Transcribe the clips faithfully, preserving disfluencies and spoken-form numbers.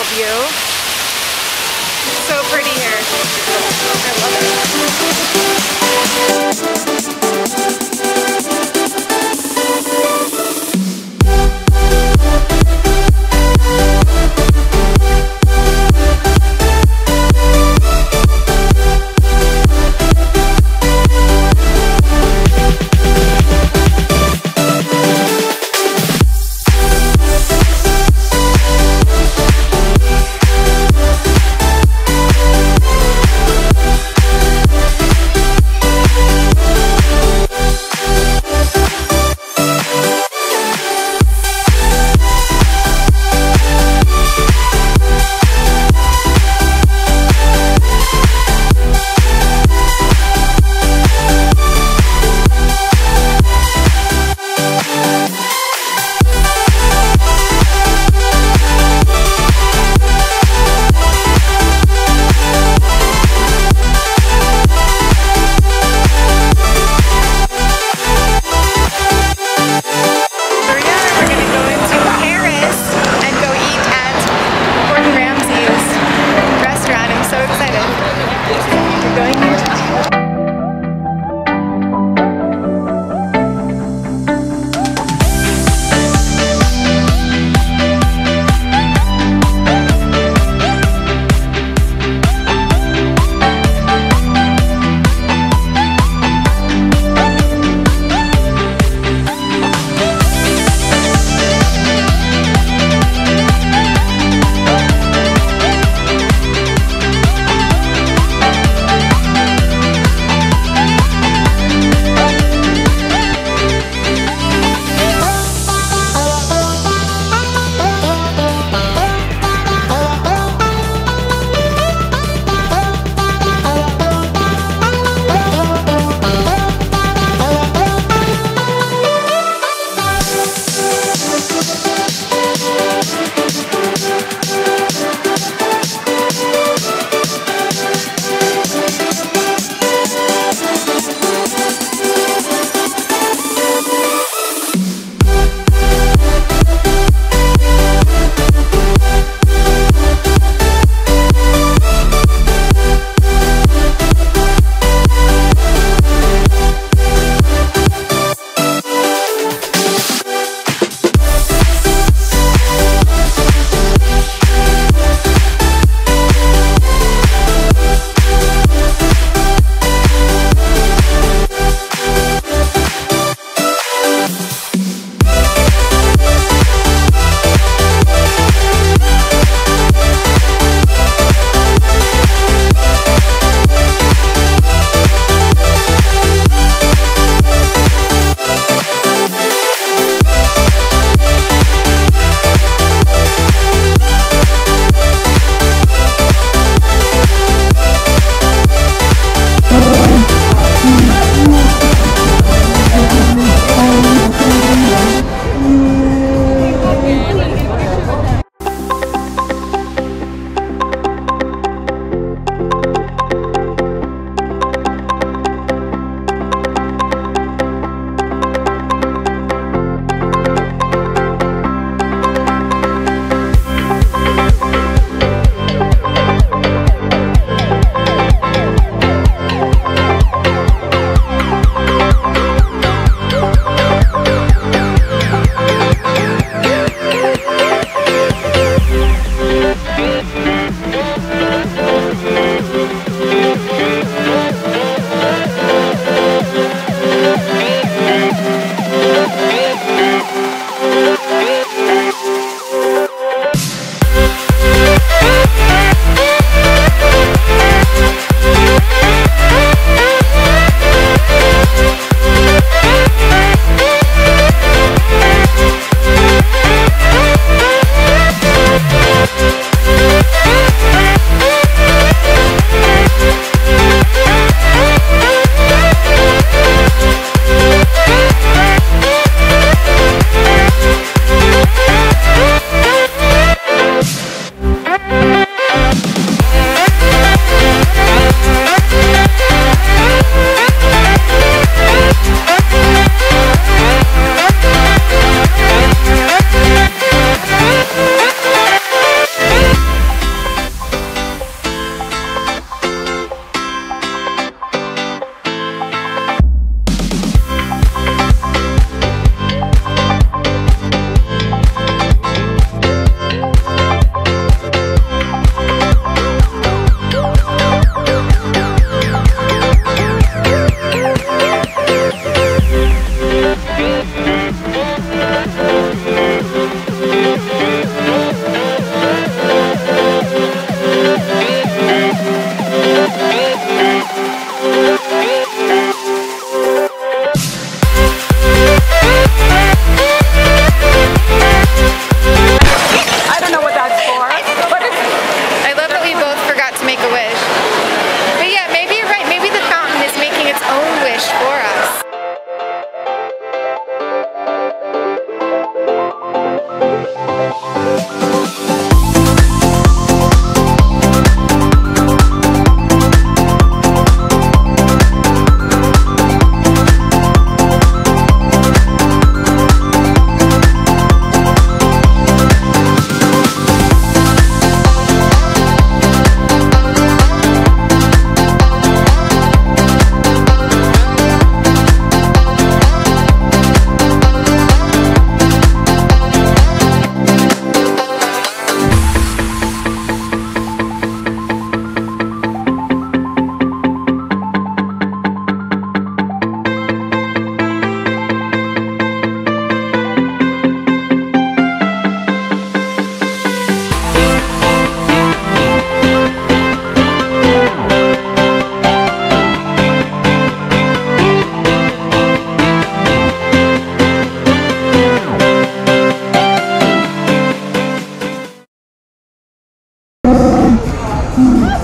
beautiful view. It's so pretty here. I love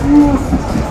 Yes.